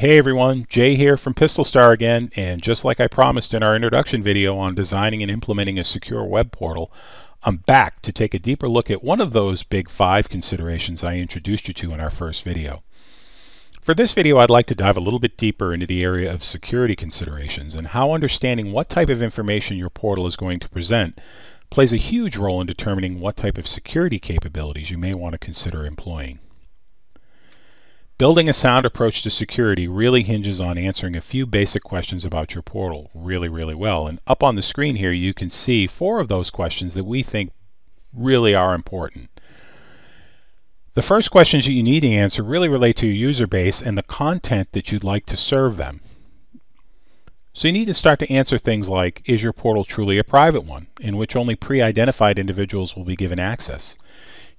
Hey everyone, Jay here from PistolStar again, and just like I promised in our introduction video on designing and implementing a secure web portal, I'm back to take a deeper look at one of those big five considerations I introduced you to in our first video. For this video, I'd like to dive a little bit deeper into the area of security considerations and how understanding what type of information your portal is going to present plays a huge role in determining what type of security capabilities you may want to consider employing. Building a sound approach to security really hinges on answering a few basic questions about your portal really well. And up on the screen here, you can see four of those questions that we think really are important. The first questions that you need to answer really relate to your user base and the content that you'd like to serve them. So you need to start to answer things like, is your portal truly a private one, in which only pre-identified individuals will be given access?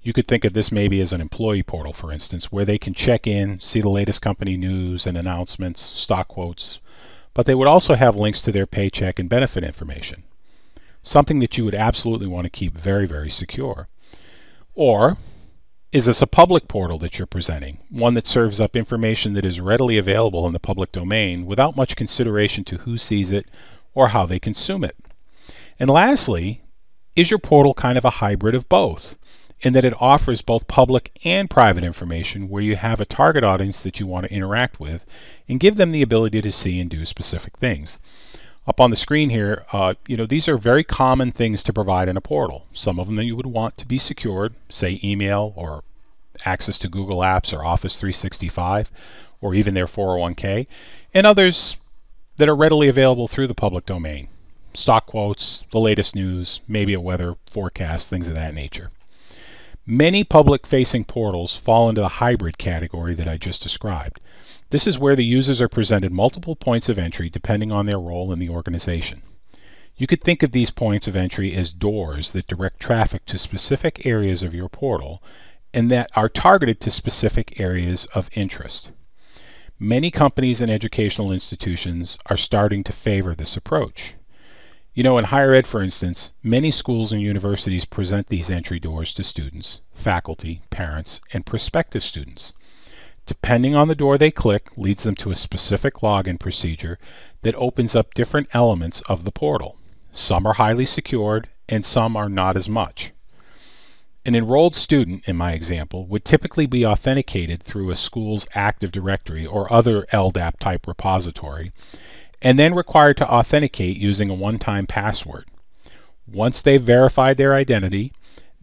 You could think of this maybe as an employee portal, for instance, where they can check in, see the latest company news and announcements, stock quotes, but they would also have links to their paycheck and benefit information, something that you would absolutely want to keep very secure. Or is this a public portal that you're presenting, one that serves up information that is readily available in the public domain without much consideration to who sees it or how they consume it? And lastly, is your portal kind of a hybrid of both, in that it offers both public and private information where you have a target audience that you want to interact with and give them the ability to see and do specific things? Up on the screen here, these are very common things to provide in a portal. Some of them that you would want to be secured, say email or access to Google Apps or Office 365 or even their 401k, and others that are readily available through the public domain. Stock quotes, the latest news, maybe a weather forecast, things of that nature. Many public-facing portals fall into the hybrid category that I just described. This is where the users are presented multiple points of entry depending on their role in the organization. You could think of these points of entry as doors that direct traffic to specific areas of your portal and that are targeted to specific areas of interest. Many companies and educational institutions are starting to favor this approach. You know, in higher ed, for instance, many schools and universities present these entry doors to students, faculty, parents, and prospective students. Depending on the door they click leads them to a specific login procedure that opens up different elements of the portal. Some are highly secured and some are not as much. An enrolled student, in my example, would typically be authenticated through a school's Active Directory or other LDAP type repository, and then required to authenticate using a one-time password. Once they've verified their identity,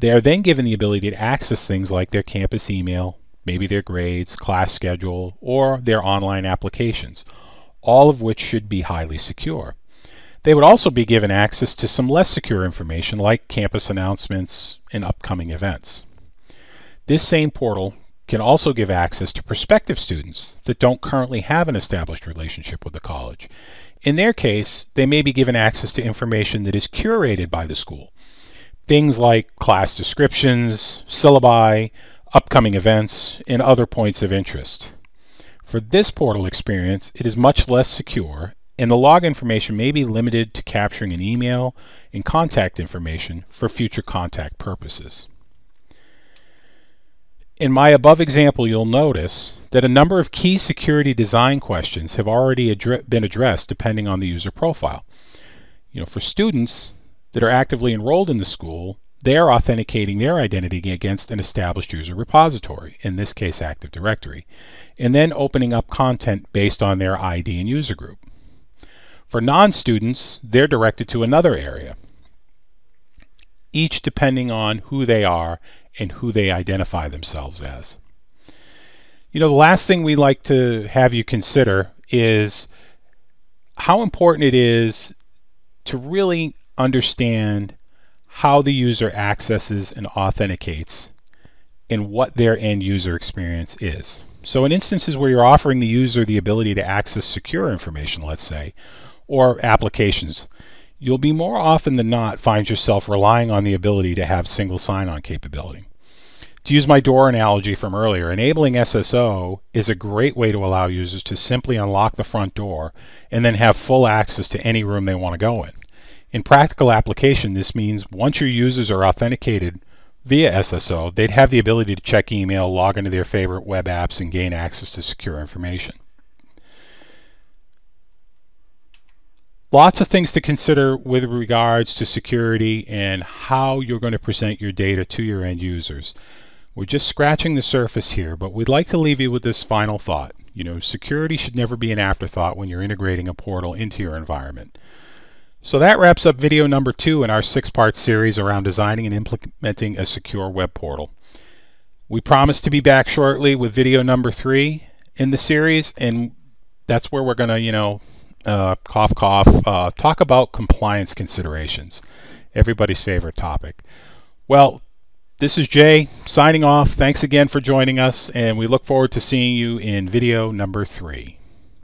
they are then given the ability to access things like their campus email, maybe their grades, class schedule, or their online applications, all of which should be highly secure. They would also be given access to some less secure information like campus announcements and upcoming events. This same portal can also give access to prospective students that don't currently have an established relationship with the college. In their case, they may be given access to information that is curated by the school. Things like class descriptions, syllabi, upcoming events, and other points of interest. For this portal experience, it is much less secure, and the log information may be limited to capturing an email and contact information for future contact purposes. In my above example, you'll notice that a number of key security design questions have already been addressed depending on the user profile. You know, for students that are actively enrolled in the school, they are authenticating their identity against an established user repository, in this case Active Directory, and then opening up content based on their ID and user group. For non-students, they're directed to another area, each depending on who they are and who they identify themselves as. You know, the last thing we like to have you consider is how important it is to really understand how the user accesses and authenticates and what their end user experience is. So in instances where you're offering the user the ability to access secure information, let's say, or applications, you'll be more often than not find yourself relying on the ability to have single sign-on capability. To use my door analogy from earlier, enabling SSO is a great way to allow users to simply unlock the front door and then have full access to any room they want to go in. In practical application, this means once your users are authenticated via SSO, they'd have the ability to check email, log into their favorite web apps, and gain access to secure information. lots of things to consider with regards to security and how you're going to present your data to your end users. We're just scratching the surface here, but we'd like to leave you with this final thought. You know, security should never be an afterthought when you're integrating a portal into your environment. So that wraps up video number 2 in our 6-part series around designing and implementing a secure web portal. We promise to be back shortly with video number 3 in the series, and that's where we're going to, cough, cough, talk about compliance considerations, everybody's favorite topic. Well, this is Jay signing off. Thanks again for joining us, and we look forward to seeing you in video number 3.